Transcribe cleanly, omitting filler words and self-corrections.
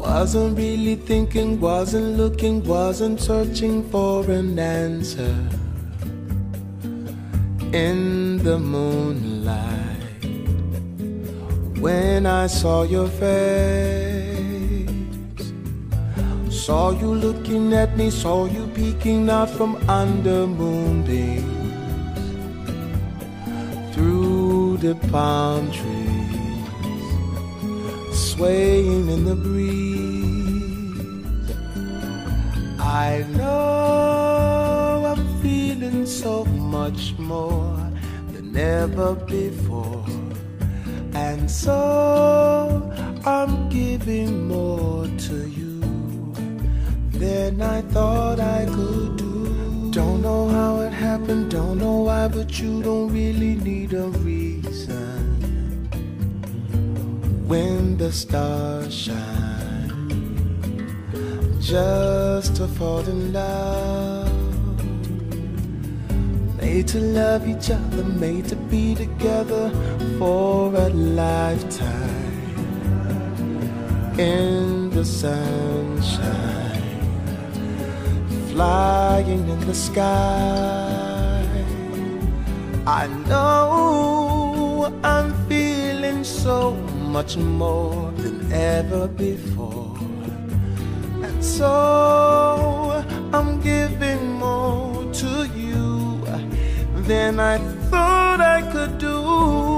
Wasn't really thinking, wasn't looking, wasn't searching for an answer. In the moonlight, when I saw your face, saw you looking at me, saw you peeking out from under moonbeams, through the palm trees, swaying in the breeze. I know I'm feeling so much more than ever before, and so I'm giving more to you than I thought I could do. Don't know how it happened, don't know why, but you don't really need a reason when the stars shine. Just to fall in love, made to love each other, made to be together for a lifetime. In the sunshine, flying in the sky. I know I'm feeling so much more than ever before, so I'm giving more to you than I thought I could do.